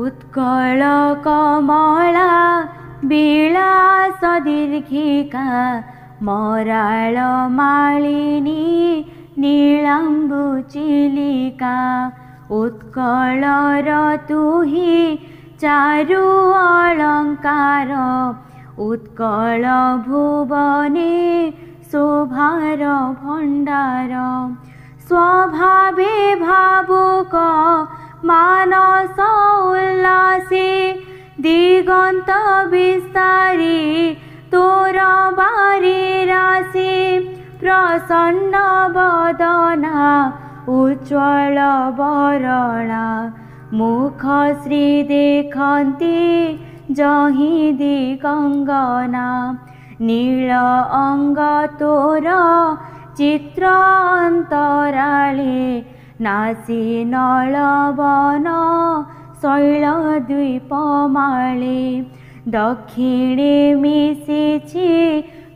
उत्कल कमला बिलास दीर्घिका मराल मालिनी नीलाम्बु चिलिका। उत्कल तुही चारु अलंकार उत्कल भुवने शोभार भंडार। स्वभावे भावुक मानस उल्लासे दिगंत विस्तारी तोर बारी राशि। प्रसन्न बदना उज्ज्वल बरणा मुख श्री देखती जही दिगंगना। नील अंग तोर चित्र अंतराले नासी नलवन शैल द्वीप माले। दक्षिणे मिशि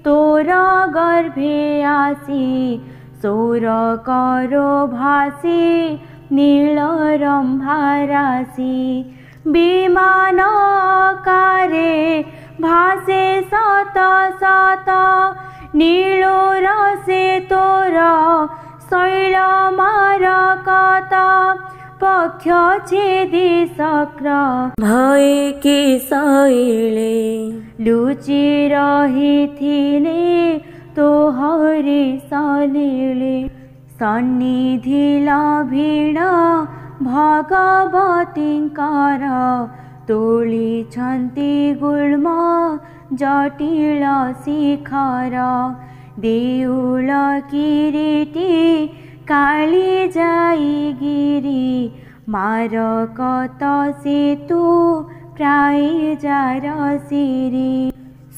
तोर गर्भे आसी सौर करो भासी नील रंभारासी। विमान कारे भासे सत सत नीलो रसे तोर शैल मारकत। पक्ष छेदी शक्र भैकी शैले लुचि रही थिले तोहरी सलिले। सन्निधि लभिण भगवतींकर तोली छन्ति गुल्म जटिल शिखर। देउल किरीटी काली जाई गिरी मारक सेतु प्राय जार सिरी।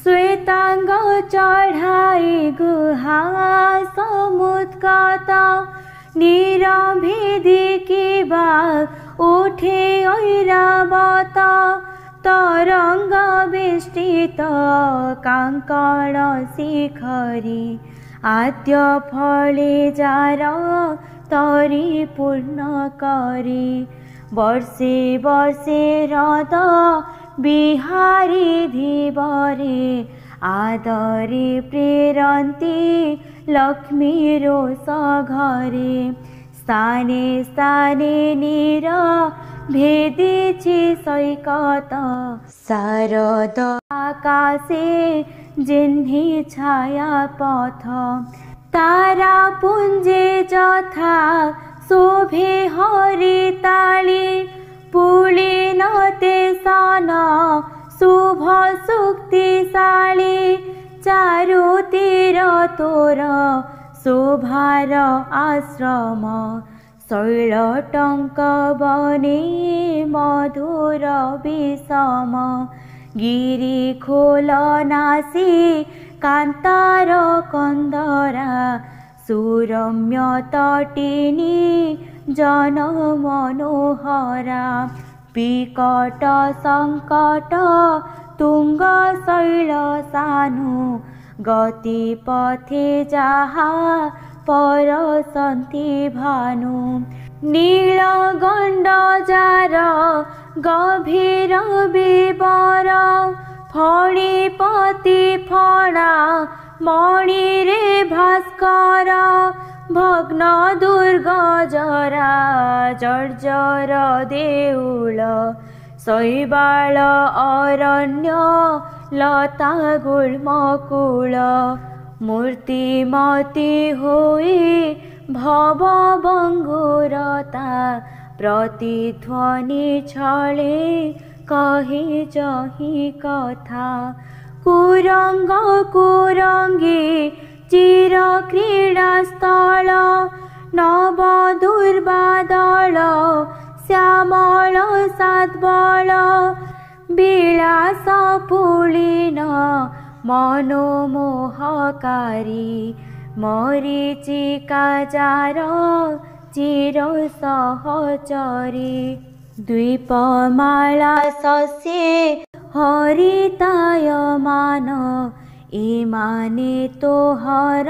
श्वेतांग चढ़ाई गुहा समुद्गत निरभिधि की बाग उठे ऐरावत। तरंग विष्टित कांकण शिखरी आद्य फले जार तरी पूर्ण करी। वर्षे वर्षे रद बिहारी धीवरे आदरे प्रेरन्ति लक्ष्मीरो सघरे। स्थाने स्थाने निर भेदिछि सैकत शारद आकाशे जिन्हि छायापथ। तारा पुञ्जे जथा शोभे हरिताली पुलिनते सन शुभ सुक्तिशाली। चारुतिर तोर शोभार आश्रम शैल टंक बने मधुर विषम। गिरी खोल नासी कांतार कंदरा सुरम्य तटिनी जन मनोहरा। विकट संकट तुंग शैल सानु गति पथे जहा परसन्ति भानु। नील गण्ड जार गभीर विवर फणी पति फणा मणिरे भास्कर। भग्न दुर्ग जरा जर्जर देउल शैबाल अरण्य लता गुल्मकुल। मूर्तिमती होइ भव बंगुरता प्रतिध्वनि छले कही जही कथा। कुरंग कुरंगी चिर क्रीड़ा स्थल नव दुर्बादल श्यामल सद्बल। बिलास पुलिन मनोमोहकारी मरीचिका जार चिर सहचरी। द्वीपमाला शस्ये हरितायमान इमाने तोहर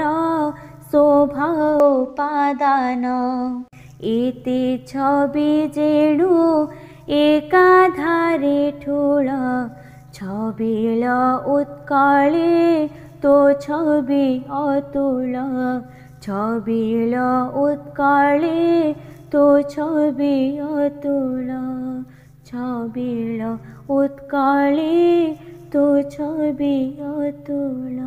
शोभोपादान। इति छवि जेणु एकाधारे ठूल छबिल उत्कले तो छवि अतुल छबिल उत्कले तो छवि अतुल छबिल उत्कले तो छवि अतुल।